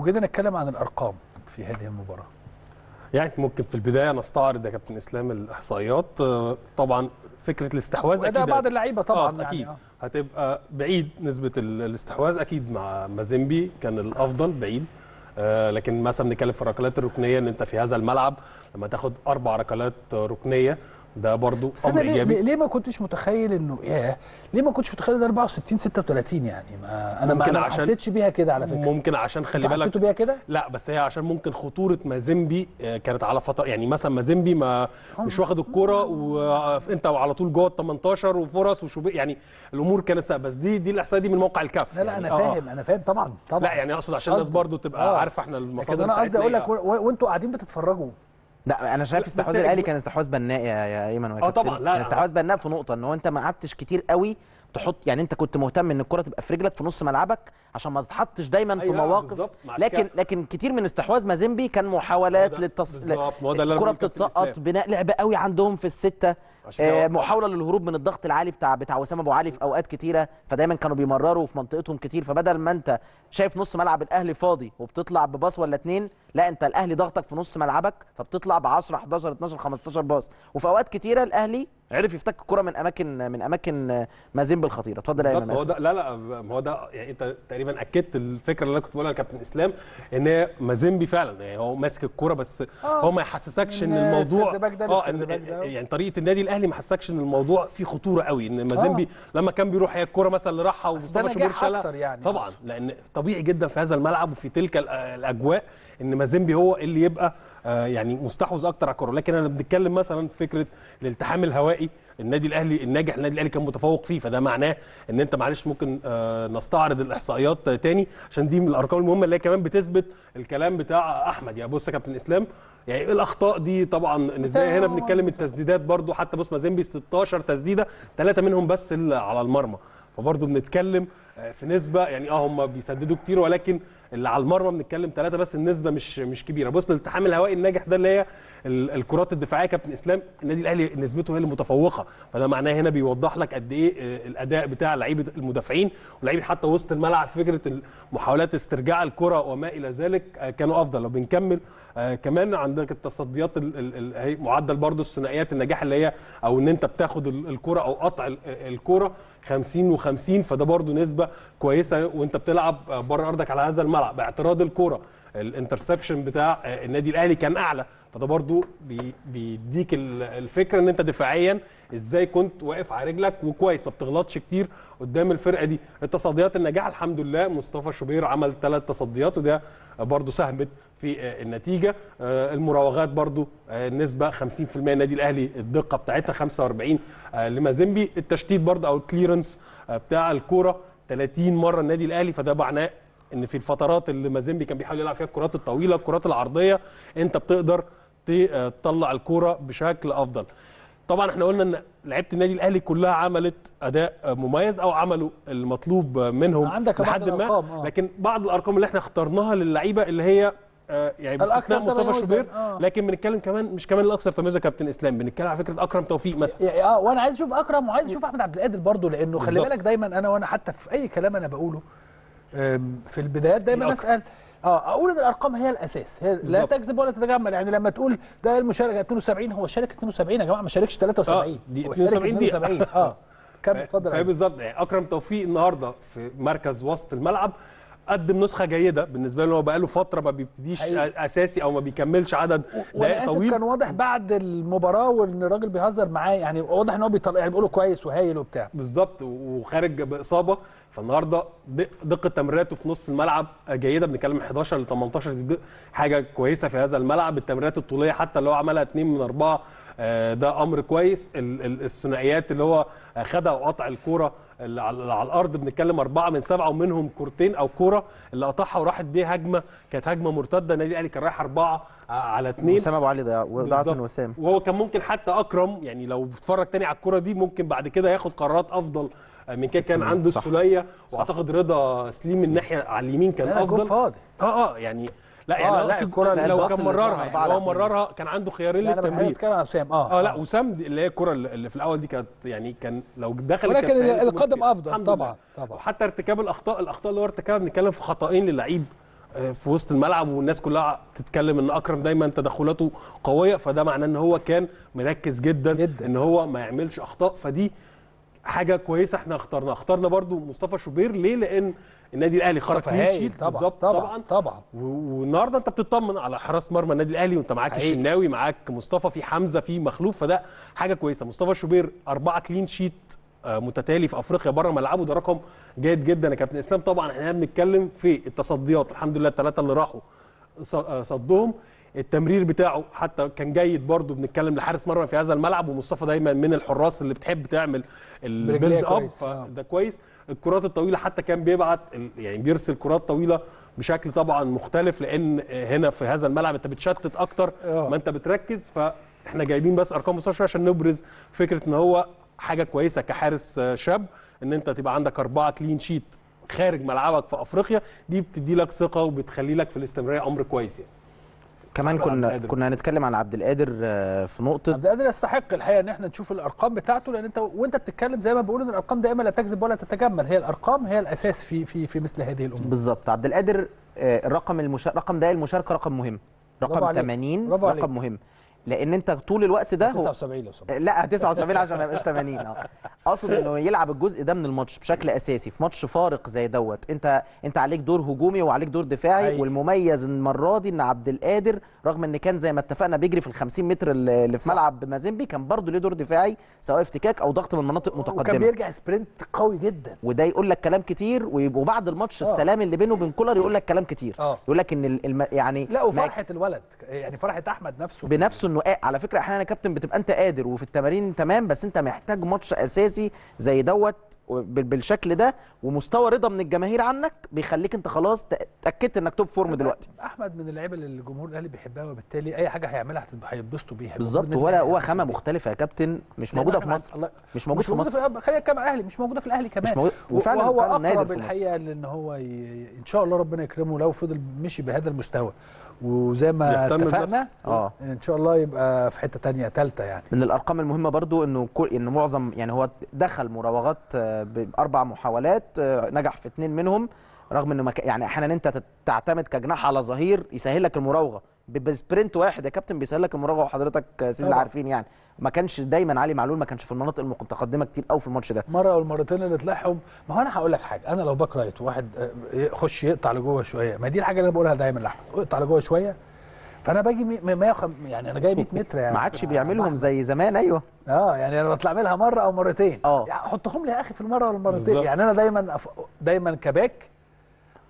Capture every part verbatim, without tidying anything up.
لو جينا نتكلم عن الارقام في هذه المباراه، يعني ممكن في البدايه نستعرض يا كابتن اسلام الاحصائيات. طبعا فكره الاستحواذ اكيد بعض اللعيبه طبعا آه اكيد يعني آه. هتبقى بعيد نسبه الاستحواذ اكيد مع مازيمبي كان الافضل بعيد، آه لكن مثلا بنتكلم في الركلات الركنيه ان انت في هذا الملعب لما تاخد اربع ركلات ركنيه ده برضو امر ايجابي. ليه, ليه ما كنتش متخيل انه ياه ليه ما كنتش متخيل ده اربعة وستين ستة وتلاتين يعني؟ ما انا ما حسيتش بيها كده على فكره. ممكن عشان خلي بالك حسيتوا بيها كده؟ لا بس هي عشان ممكن خطوره مازيمبي كانت على فتره، يعني مثلا مازيمبي ما مش واخد الكوره وانت على طول جوه ال تمنتاشر وفرص وشوبير، يعني الامور كانت سهله. بس دي دي الاحصائيه دي من موقع الكاف. لا لا يعني انا فاهم آه. انا فاهم طبعا طبعا. لا يعني اقصد عشان الناس برضو تبقى آه. عارفه احنا المصادر. انا قصدي اقول لك وانتوا قاعدين بتتفرجوا. لا انا شايف استحواذ الاهلي كان استحواذ بناء يا ايمن وكابتن. اه طبعا لا كان استحواذ بناء في نقطه ان هو انت ما قعدتش كتير قوي تحط، يعني انت كنت مهتم ان الكره تبقى في رجلك في نص ملعبك عشان ما تتحطش دايما في أيوة مواقف. لكن لكن كتير من استحواذ مازيمبي كان محاولات للتص الكره بتتسقط، بناء لعب قوي عندهم في السته، آه محاوله للهروب من الضغط العالي بتاع بتاع وسام ابو علي في اوقات كتيره، فدايما كانوا بيمرروا في منطقتهم كتير. فبدل ما انت شايف نص ملعب الاهلي فاضي وبتطلع بباص ولا اتنين، لا انت الاهلي ضغطك في نص ملعبك فبتطلع ب عشرة حداشر اتناشر خمستاشر باص، وفي اوقات كتيره الاهلي عرف يفتك الكره من اماكن من اماكن مازيمبي الخطيره. اتفضل يا امام. هو ده لا لا هو ده يعني انت تقريبا اكدت الفكره اللي انا كنت بقولها لكابتن اسلام، ان مازيمبي فعلا يعني هو ماسك الكوره بس آه هو ما يحسسكش ان الموضوع اه يعني طريقه النادي الاهلي ما حسسكش ان الموضوع فيه خطوره قوي، ان مازيمبي آه لما كان بيروح هي الكوره مثلا اللي راحها ومصطفى شوبير شالها يعني طبعا عشان. لان طبيعي جدا في هذا الملعب وفي تلك الاجواء ان مازيمبي هو اللي يبقى آه يعني مستحوذ اكتر على الكوره. لكن انا بنتكلم مثلا في فكره الالتحام الهوائي النادي الاهلي الناجح النادي الاهلي كان متفوق فيه، فده معناه ان انت معلش ممكن آه نستعرض الاحصائيات تاني عشان دي من الارقام المهمه اللي هي كمان بتثبت الكلام بتاع احمد. يعني بص يا كابتن اسلام يعني الاخطاء دي طبعا نسبيا هنا بنتكلم التسديدات برده، حتى بص مازيمبي ستاشر تسديده ثلاثه منهم بس على المرمى، فبرضه بنتكلم في نسبه يعني اه هم بيسددوا كتير ولكن اللي على المرمى بنتكلم ثلاثه بس، النسبه مش مش كبيره. بص للالتحام الهوائي الناجح ده اللي هي الكرات الدفاعيه كابتن اسلام النادي الاهلي نسبته هي المتفوقه، فده معناه هنا بيوضح لك قد ايه الاداء بتاع لعيبه المدافعين ولاعيبه حتى وسط الملعب في فكره محاولات استرجاع الكره وما الى ذلك كانوا افضل. لو بنكمل آه كمان عندك التصديات ال ال معدل برضه الثنائيات النجاح اللي هي او ان انت بتاخد الكره او قطع الكره خمسين وخمسين، فده برضه نسبه كويسه وانت بتلعب بره ارضك على هذا الملعب. اعتراض الكره الانترسبشن بتاع النادي الاهلي كان اعلى، فده برضه بيديك الفكره ان انت دفاعيا ازاي كنت واقف على رجلك وكويس ما بتغلطش كتير قدام الفرقه دي. التصديات النجاح الحمد لله مصطفى شوبير عمل ثلاث تصديات وده برضه ساهمت في النتيجه. المراوغات برضو النسبه خمسين في المية النادي الاهلي، الدقه بتاعتها خمسة واربعين لمازيمبي، التشتيت برضو او الكليرنس بتاع الكوره تلاتين مره النادي الاهلي، فده معناه ان في الفترات اللي مازيمبي كان بيحاول يلعب فيها الكرات الطويله الكرات العرضيه انت بتقدر تطلع الكوره بشكل افضل. طبعا احنا قلنا ان لعيبه النادي الاهلي كلها عملت اداء مميز او عملوا المطلوب منهم لحد ما آه. لكن بعض الارقام اللي احنا اخترناها للعيبه اللي هي يعني باستثناء مصطفى شوبير آه. لكن بنتكلم كمان مش كمان الاكثر تميزا كابتن اسلام، بنتكلم على فكره اكرم توفيق مثلا اه وانا عايز اشوف اكرم وعايز اشوف احمد عبد القادر برضه، لانه خلي بالك دايما انا وانا حتى في اي كلام انا بقوله في البدايات دايما اسال اه اقول ان الارقام هي الاساس، هي لا تكذب ولا تتجمل. يعني لما تقول ده المشاركه اتنين وسبعين هو شارك اتنين وسبعين يا جماعه ما شاركش تلاتة وسبعين آه. دي اتنين وسبعين دي اه كم اتفضل ايوه بالظبط. اكرم توفيق النهارده في مركز وسط الملعب قدم نسخه جيده بالنسبه له، هو بقاله فتره ما بيبتديش حقيقي. اساسي او ما بيكملش عدد دقائق طويل. كان واضح بعد المباراه وان الراجل بيهزر معاه، يعني واضح ان هو بيطلع يعني بيقول له كويس وهايل وبتاع بالظبط، وخارج باصابه. فالنهارده دقه تمريراته في نص الملعب جيده، بنتكلم حداشر لتمنتاشر دي حاجه كويسه في هذا الملعب. التمريرات الطوليه حتى اللي هو عملها اتنين من اربعة ده امر كويس. الثنائيات اللي هو خدها وقطع الكوره اللي على الارض بنتكلم اربعة من سبعة ومنهم كورتين او كوره اللي قطعها وراحت بيه هجمه كانت هجمه مرتده النادي الاهلي كان رايح اربعة على اتنين. وسام ابو علي ضيع وضاعت من وسام، وهو كان ممكن حتى اكرم يعني لو اتفرج تاني على الكوره دي ممكن بعد كده ياخد قرارات افضل من كده. كان عنده السوليه واعتقد رضا سليم من الناحيه على اليمين كان افضل اه اه يعني لا يعني آه لا الكره لو, لو كان مررها يعني هو مررها كان عنده خيارين للتمرير. اه اه لا وسام اللي هي الكره اللي في الاول دي كانت يعني كان لو دخلت كانت ولكن القدم افضل طبعا طبعا. وحتى ارتكاب الاخطاء الاخطاء اللي هو ارتكبها بنتكلم في خطأين للعيب في وسط الملعب والناس كلها تتكلم ان اكرم دايما تدخلاته قويه، فده معناه ان هو كان مركز جدا, جداً. ان هو ما يعملش اخطاء، فدي حاجه كويسه احنا اخترناها. اخترنا برضو مصطفى شوبير ليه؟ لان النادي الاهلي خرج كلين شيت بالظبط طبعا طبعا, طبعاً. والنهارده انت بتطمن على حراس مرمى النادي الاهلي، وانت معاك الشناوي، معاك مصطفى، في حمزه، في مخلوف، فده حاجه كويسه. مصطفى شوبير اربعه كلين شيت متتالي في افريقيا بره ملعبه، ده رقم جيد جدا يا كابتن اسلام. طبعا احنا بنتكلم في التصديات، الحمد لله الثلاثه اللي راحوا صدهم، التمرير بتاعه حتى كان جيد برضه، بنتكلم لحارس مرمى في هذا الملعب، ومصطفى دايما من الحراس اللي بتحب تعمل البيلد اب، فده كويس. الكرات الطويله حتى كان بيبعت يعني بيرسل كرات طويله بشكل طبعا مختلف، لان هنا في هذا الملعب انت بتشتت اكتر ما انت بتركز، فاحنا جايبين بس ارقام مصطفى عشان نبرز فكره ان هو حاجه كويسه كحارس شاب، ان انت تبقى عندك اربعه كلين شيت خارج ملعبك في افريقيا، دي بتدي لك ثقه وبتخلي لك في الاستمراريه امر كويس يعني. كمان كنا كنا هنتكلم عن عبد القادر في نقطه، عبد القادر يستحق الحقيقه ان احنا نشوف الارقام بتاعته، لان انت وانت بتتكلم زي ما بيقولوا ان الارقام دائما لا تكذب ولا تتجمل، هي الارقام هي الاساس في في في مثل هذه الامور. بالظبط. عبد القادر رقم المشاركه، رقم ده المشاركه رقم مهم، رقم ثمانين رقم مهم، لان انت طول الوقت ده تسعة وسبعين لو سمحت. لا تسعة وسبعين عشان ما يبقاش ثمانين. اه اقصد انه يلعب الجزء ده من الماتش بشكل اساسي في ماتش فارق زي دوت. انت انت عليك دور هجومي وعليك دور دفاعي. أيوة. والمميز المره دي ان عبد القادر رغم ان كان زي ما اتفقنا بيجري في ال خمسين متر اللي في ملعب مازيمبي، كان برضه ليه دور دفاعي سواء افتكاك او ضغط من مناطق متقدمه، وكان بيرجع سبرنت قوي جدا، وده يقول لك كلام كتير. وبعد الماتش أوه. السلام اللي بينه وبين كولر يقول لك كلام كتير، أوه. يقول لك ان الم... يعني لا، وفرحه الولد يعني فرحه احمد نفسه بنفسه انه على فكره احيانا يا كابتن بتبقى انت قادر وفي التمارين تمام، بس انت محتاج ماتش اساسي زي دوت بالشكل ده، ومستوى رضا من الجماهير عنك بيخليك انت خلاص اتاكدت انك توب فورم دلوقتي. احمد من اللعيبه اللي الجمهور الاهلي بيحبها، وبالتالي اي حاجه هيعملها هيتبسطوا بيها بالظبط. ولا هو خامه مختلفه يا كابتن مش موجوده في مصر، مش موجوده في مصر، خلينا نتكلم عن الاهلي، مش موجوده في الاهلي كمان، مش موجوده. وفعلا هو اقرب الحقيقه لان هو ي... ان شاء الله ربنا يكرمه لو فضل مشي بهذا المستوى، وزي ما اتفقنا اه ان شاء الله يبقى في حته ثانيه ثالثه. يعني من الارقام المهمه برضو انه انه معظم يعني هو دخل مراوغات باربع محاولات، نجح في اثنين منهم، رغم انه يعني احيانا انت تعتمد كجناح على ظهير يسهل لك المراوغه بسبرنت واحد يا كابتن، بيسهل لك المراوغه، وحضرتك سنين اللي عارفين يعني ما كانش دايما علي معلول ما كانش في المناطق المتقدمه كتير قوي في الماتش ده، مره والمرتين اللي طلعهم. ما هو انا هقول لك حاجه، انا لو باك رايت واحد يخش يقطع لجوه شويه، ما دي الحاجه اللي انا بقولها دايما لاحمد، اقطع لجوه شويه، فانا باجي مية وخمسين يعني انا جاي مية متر يعني ما عادش بيعملهم زي زمان. ايوه اه يعني انا بطلع اعملها مره او مرتين، اه يعني حطهم لي يا اخي في المره والمرتين، يعني انا دايما أف... دايما كباك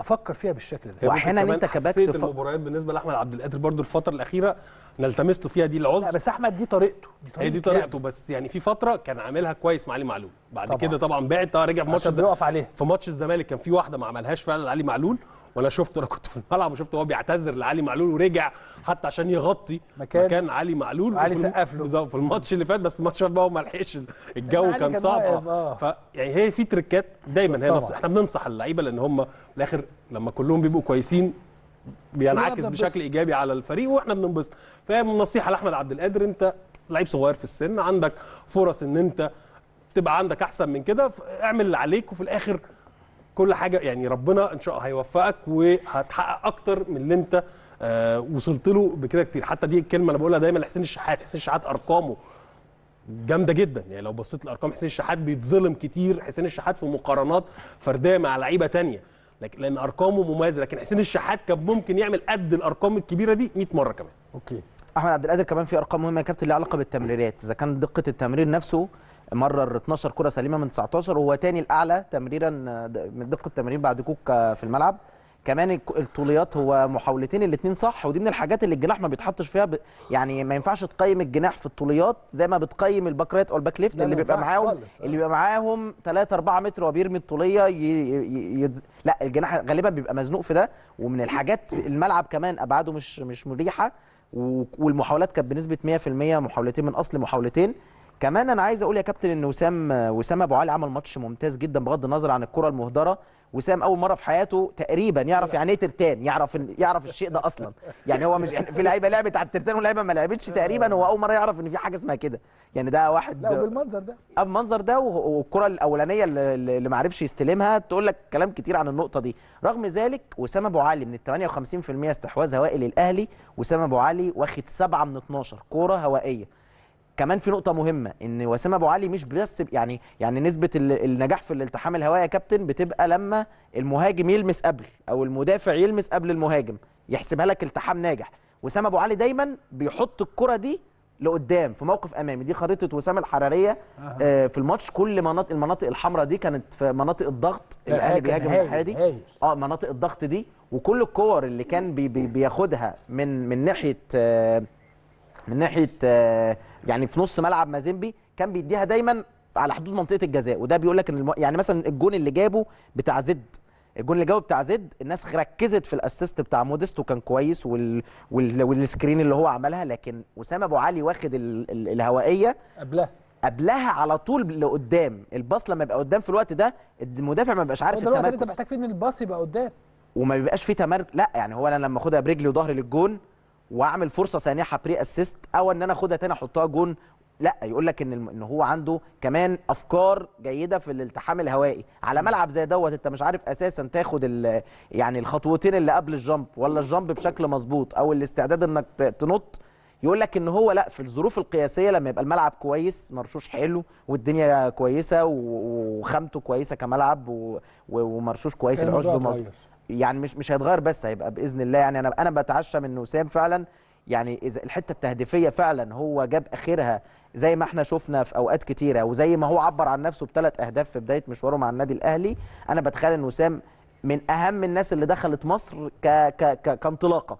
افكر فيها بالشكل ده. واحيانا انت كباك تفكر المباريات. بالنسبه لاحمد عبد القادر برده الفتره الاخيره نلتمس له فيها دي العذر، لا بس احمد دي طريقته، دي طريقته, دي طريقته بس يعني في فتره كان عاملها كويس مع علي معلول، بعد طبعًا. كده طبعا بعد رجع في ماتش بيقف عليه، في ماتش الزمالك كان في واحده ما عملهاش فعلا علي معلول، وانا شفته، انا كنت في الملعب وشفته هو بيعتذر لعلي معلول ورجع حتى عشان يغطي مكان, مكان علي معلول، علي سقف له في الماتش اللي فات، بس الماتش اللي فات ما لحقش، الجو كان صعب. اه فيعني هي في تريكات دايما، هي نص احنا بننصح اللعيبه، لان هم في الاخر لما كلهم بيبقوا كويسين بينعكس بشكل ايجابي على الفريق واحنا بننبسط. فالنصيحه لاحمد عبد القادر، انت لعيب صغير في السن، عندك فرص ان انت تبقى عندك احسن من كده، اعمل اللي عليك، وفي الاخر كل حاجه يعني ربنا ان شاء الله هيوفقك وهتحقق اكتر من اللي انت آه وصلت له بكده كتير. حتى دي الكلمه انا بقولها دايما لحسين الشحات، حسين الشحات ارقامه جامده جدا، يعني لو بصيت لارقام حسين الشحات بيتظلم كتير حسين الشحات في مقارنات فرديه مع لعيبه ثانيه، لان ارقامه مميزه، لكن حسين الشحات كان ممكن يعمل قد الارقام الكبيره دي مية مره كمان. اوكي احمد عبد القادر كمان في ارقام مهمه يا كابتن ليها علاقه بالتمريرات، اذا كان دقه التمرير نفسه مرر اتناشر كره سليمه من تسعتاشر، وهو تاني الاعلى تمريرا من دقه التمرير بعد كوكا في الملعب. كمان الطوليات هو محاولتين الاثنين صح، ودي من الحاجات اللي الجناح ما بيتحطش فيها ب... يعني ما ينفعش تقيم الجناح في الطوليات زي ما بتقيم الباك رايت او الباك ليفت اللي بيبقى معاهم اللي بيبقى معاهم تلاتة اربعة متر وبيرمي الطوليه ي... ي... ي... لا الجناح غالبا بيبقى مزنوق في ده. ومن الحاجات الملعب كمان ابعاده مش مش مريحه، والمحاولات كانت بنسبه مية في المية، محاولتين من اصل محاولتين. كمان انا عايز اقول يا كابتن ان وسام وسام ابو علي عمل ماتش ممتاز جدا بغض النظر عن الكره المهدره، وسام اول مره في حياته تقريبا يعرف يعني ايه ترتان، يعرف يعرف الشيء ده اصلا، يعني هو مش في لعيبه لعبت على الترتان ولعيبه ما لعبتش تقريبا، هو اول مره يعرف ان في حاجه اسمها كده، يعني ده واحد لا بالمنظر ده اب المنظر ده. والكره الاولانيه اللي ما عرفش يستلمها تقول لك كلام كتير عن النقطه دي. رغم ذلك وسام ابو علي من ال ثمانية وخمسين في المية استحواذ هوائي للاهلي، وسام ابو علي واخد سبعة من اتناشر كوره هوائيه. كمان في نقطة مهمة إن وسام أبو علي مش بس يعني يعني نسبة النجاح في الالتحام الهوائي يا كابتن بتبقى لما المهاجم يلمس قبل أو المدافع يلمس قبل المهاجم يحسبها لك التحام ناجح. وسام أبو علي دايما بيحط الكرة دي لقدام في موقف أمامي. دي خريطة وسام الحرارية آه في الماتش، كل مناطق المناطق الحمراء دي كانت في مناطق الضغط الأهلي بيهاجم الحادي، اه مناطق الضغط دي، وكل الكور اللي كان بي بي بياخدها من من ناحية آه من ناحية آه يعني في نص ملعب مازيمبي كان بيديها دايما على حدود منطقه الجزاء. وده بيقول لك ان الم... يعني مثلا الجون اللي جابه بتاع زد، الجون اللي جابه بتاع زد الناس ركزت في الاسيست بتاع مودست وكان كويس وال... وال... والسكرين اللي هو عملها، لكن وسام ابو علي واخد ال... ال... الهوائيه قبلها قبلها على طول لقدام. الباص لما يبقى قدام في الوقت ده المدافع ما بيبقاش عارف التمركز، انت محتاج فيه ان الباص يبقى قدام وما بيبقاش فيه تمركز. لا يعني هو انا لما اخدها برجلي وظهري للجون واعمل فرصه سانحه بري اسيست او ان انا اخدها تاني احطها جون، لا يقول لك ان ان هو عنده كمان افكار جيده في الالتحام الهوائي على ملعب زي دوت. انت مش عارف اساسا تاخد يعني الخطوتين اللي قبل الجامب ولا الجامب بشكل مظبوط او الاستعداد انك تنط. يقول لك ان هو لا في الظروف القياسيه لما يبقى الملعب كويس مرشوش حلو والدنيا كويسه وخامته كويسه كملعب ومرشوش كويس العشب مظبوط، يعني مش مش هيتغير بس هيبقى باذن الله. يعني انا انا بتعشى من وسام فعلا، يعني اذا الحته التهديفيه فعلا هو جاب اخرها زي ما احنا شفنا في اوقات كتيره وزي ما هو عبر عن نفسه بثلاث اهداف في بدايه مشواره مع النادي الاهلي. انا بتخيل ان وسام من اهم الناس اللي دخلت مصر ك ك ك كانطلاقه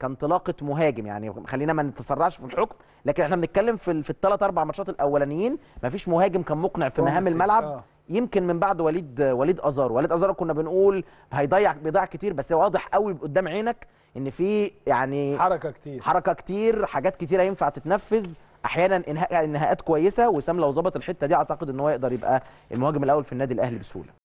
كانطلاقه مهاجم، يعني خلينا ما نتسرعش في الحكم، لكن احنا بنتكلم في في الثلاث اربع ماتشات الاولانيين مفيش مهاجم كان مقنع في مهام الملعب يمكن من بعد وليد وليد ازار. وليد ازار كنا بنقول هيضيع بيضيع كتير، بس واضح قوي قدام عينك ان في يعني حركه كتير حركه كتير حاجات كتيره ينفع تتنفذ، احيانا انهاءات كويسه. وسام لو ظبط الحته دي اعتقد ان هو يقدر يبقى المهاجم الاول في النادي الاهلي بسهوله.